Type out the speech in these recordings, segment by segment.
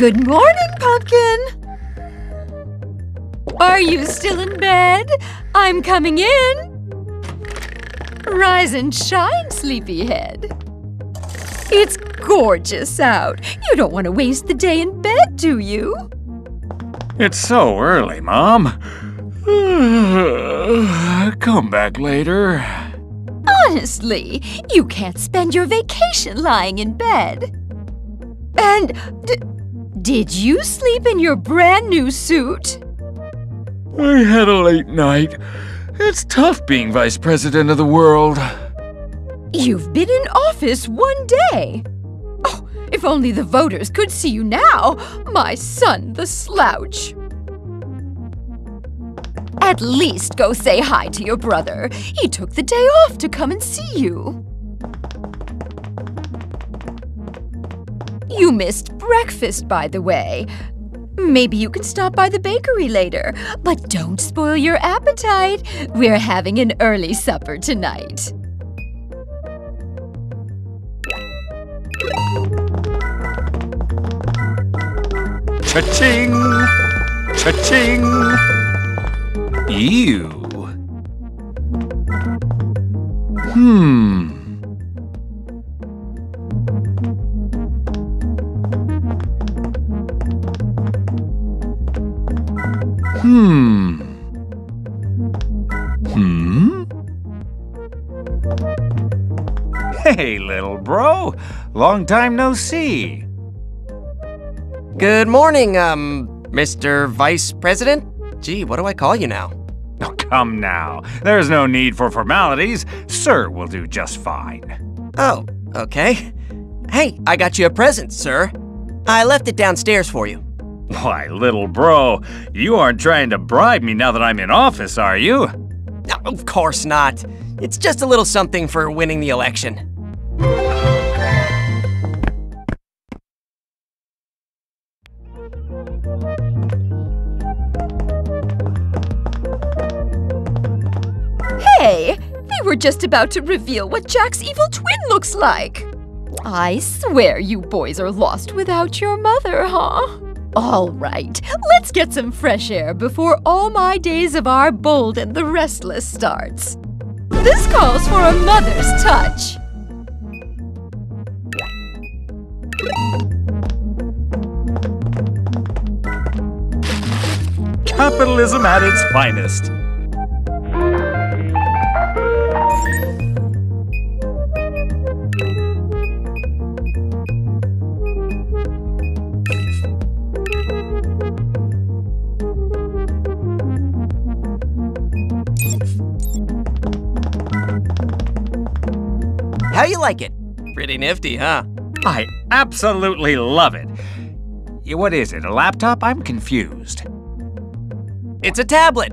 Good morning, Pumpkin! Are you still in bed? I'm coming in! Rise and shine, sleepyhead! It's gorgeous out! You don't want to waste the day in bed, do you? It's so early, Mom. Come back later. Honestly, you can't spend your vacation lying in bed. And did you sleep in your brand new suit? I had a late night. It's tough being vice president of the world. You've been in office one day. Oh, if only the voters could see you now, my son, the slouch. At least go say hi to your brother. He took the day off to come and see you. You missed breakfast, by the way. Maybe you can stop by the bakery later, but don't spoil your appetite. We're having an early supper tonight. Cha-ching! Cha-ching! Ew. Hey, little bro. Long time no see. Good morning, Mr. Vice President. Gee, what do I call you now? Oh, come now. There's no need for formalities. Sir will do just fine. Oh, okay. Hey, I got you a present, sir. I left it downstairs for you. Why, little bro, you aren't trying to bribe me now that I'm in office, are you? No, of course not. It's just a little something for winning the election. Hey, we were just about to reveal what Jack's evil twin looks like. I swear you boys are lost without your mother, huh? All right, let's get some fresh air before all my days of our Bold and the Restless starts. This calls for a mother's touch. Capitalism at its finest. How you like it? Pretty nifty, huh? I absolutely love it. What is it, a laptop? I'm confused. It's a tablet.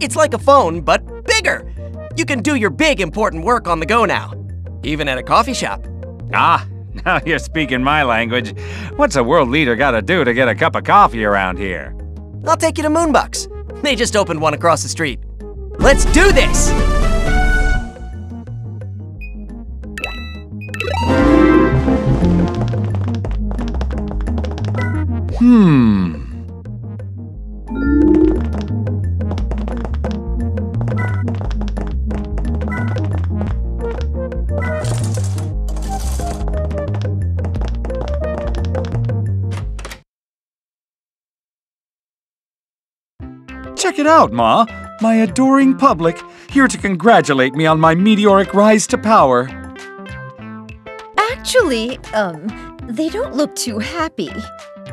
It's like a phone, but bigger. You can do your big, important work on the go now, even at a coffee shop. Ah, now you're speaking my language. What's a world leader gotta do to get a cup of coffee around here? I'll take you to Moonbucks. They just opened one across the street. Let's do this! Check it out, Ma! My adoring public, here to congratulate me on my meteoric rise to power. Actually, they don't look too happy.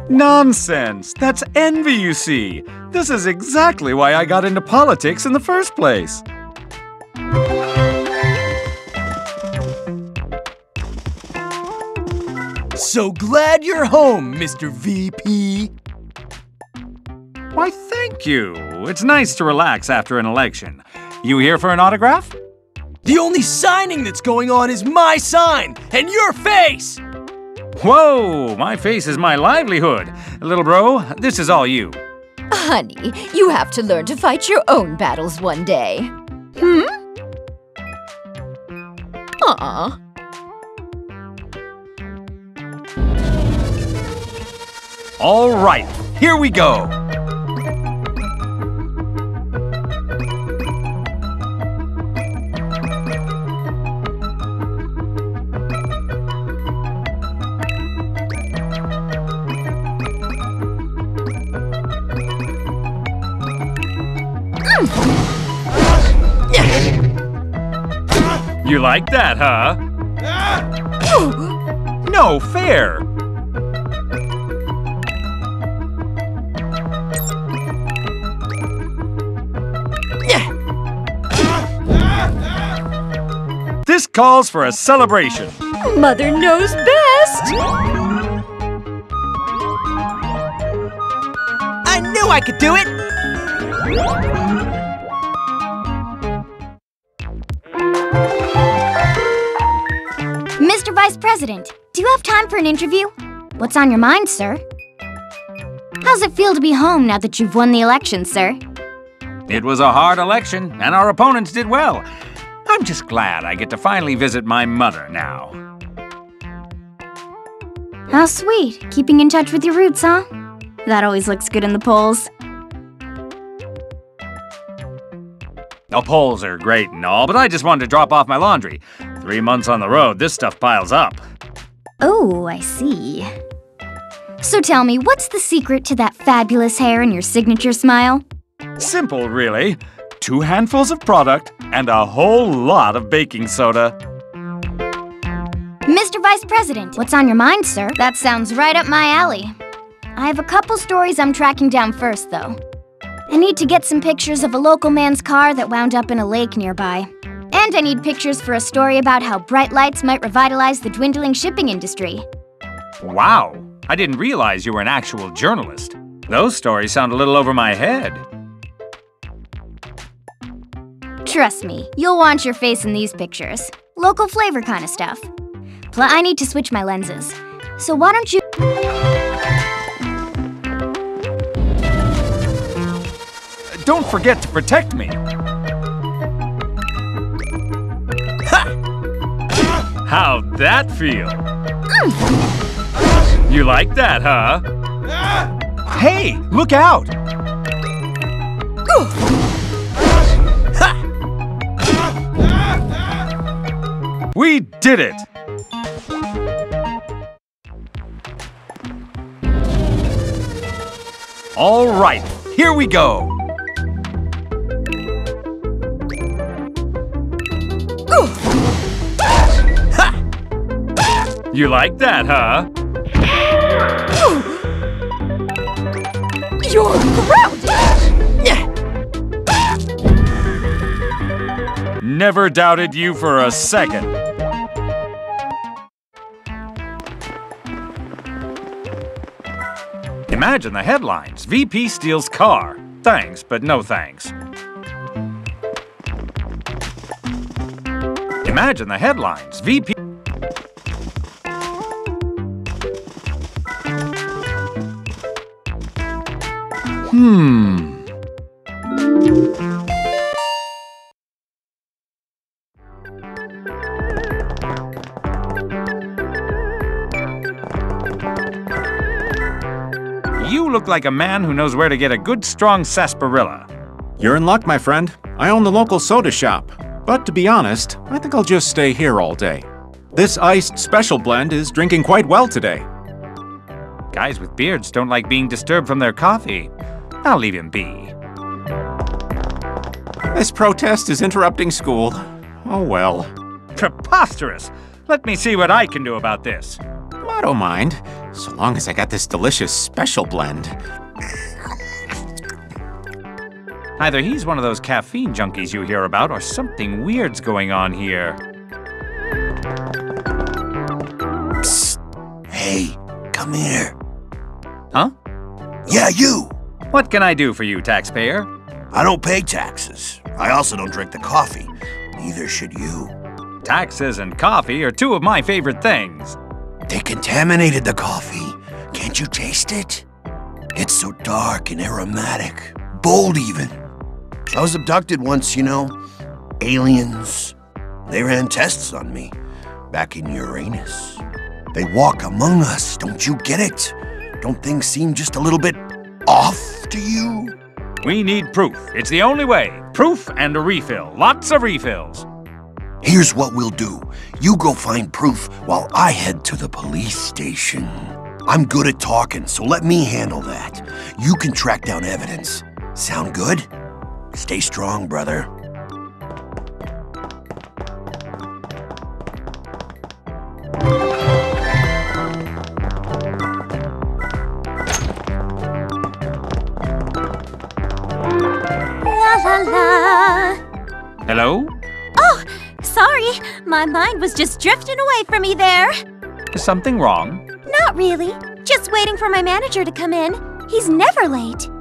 Nonsense! That's envy, you see! This is exactly why I got into politics in the first place. So glad you're home, Mr. VP! Why, thank you. It's nice to relax after an election. You here for an autograph? The only signing that's going on is my sign and your face! Whoa, my face is my livelihood. Little bro, this is all you. Honey, you have to learn to fight your own battles one day. Aw. All right, here we go. You like that, huh? No fair! This calls for a celebration. Mother knows best! I knew I could do it! Mr. Vice President, do you have time for an interview? What's on your mind, sir? How's it feel to be home now that you've won the election, sir? It was a hard election, and our opponents did well. I'm just glad I get to finally visit my mother now. How sweet, keeping in touch with your roots, huh? That always looks good in the polls. The polls are great and all, but I just wanted to drop off my laundry. 3 months on the road, this stuff piles up. Oh, I see. So tell me, what's the secret to that fabulous hair and your signature smile? Simple, really. 2 handfuls of product and a whole lot of baking soda. Mr. Vice President, what's on your mind, sir? That sounds right up my alley. I have a couple stories I'm tracking down first, though. I need to get some pictures of a local man's car that wound up in a lake nearby. And I need pictures for a story about how bright lights might revitalize the dwindling shipping industry. Wow! I didn't realize you were an actual journalist. Those stories sound a little over my head. Trust me, you'll want your face in these pictures. Local flavor kind of stuff. Plus, I need to switch my lenses. So why don't you... Don't forget to protect me. Ha! How'd that feel? You like that, huh? Hey, look out! Ha! We did it! All right, here we go. You like that, huh? You're grounded! Never doubted you for a second. Imagine the headlines. VP steals car. Thanks, but no thanks. Imagine the headlines. VP... You look like a man who knows where to get a good, strong sarsaparilla. You're in luck, my friend. I own the local soda shop. But to be honest, I think I'll just stay here all day. This iced special blend is drinking quite well today. Guys with beards don't like being disturbed from their coffee. I'll leave him be. This protest is interrupting school. Oh well. Preposterous! Let me see what I can do about this. I don't mind, so long as I got this delicious special blend. Either he's one of those caffeine junkies you hear about, or something weird's going on here. Psst. Hey, come here. Huh? Yeah, you! What can I do for you, taxpayer? I don't pay taxes. I also don't drink the coffee. Neither should you. Taxes and coffee are two of my favorite things. They contaminated the coffee. Can't you taste it? It's so dark and aromatic. Bold, even. I was abducted once, you know. Aliens. They ran tests on me. Back in Uranus. They walk among us. Don't you get it? Don't things seem just a little bit off to you? We need proof. It's the only way. Proof and a refill. Lots of refills. Here's what we'll do. You go find proof while I head to the police station. I'm good at talking, so let me handle that. You can track down evidence. Sound good? Stay strong, brother. Hello? Oh, sorry. My mind was just drifting away from me there. Is something wrong? Not really. Just waiting for my manager to come in. He's never late.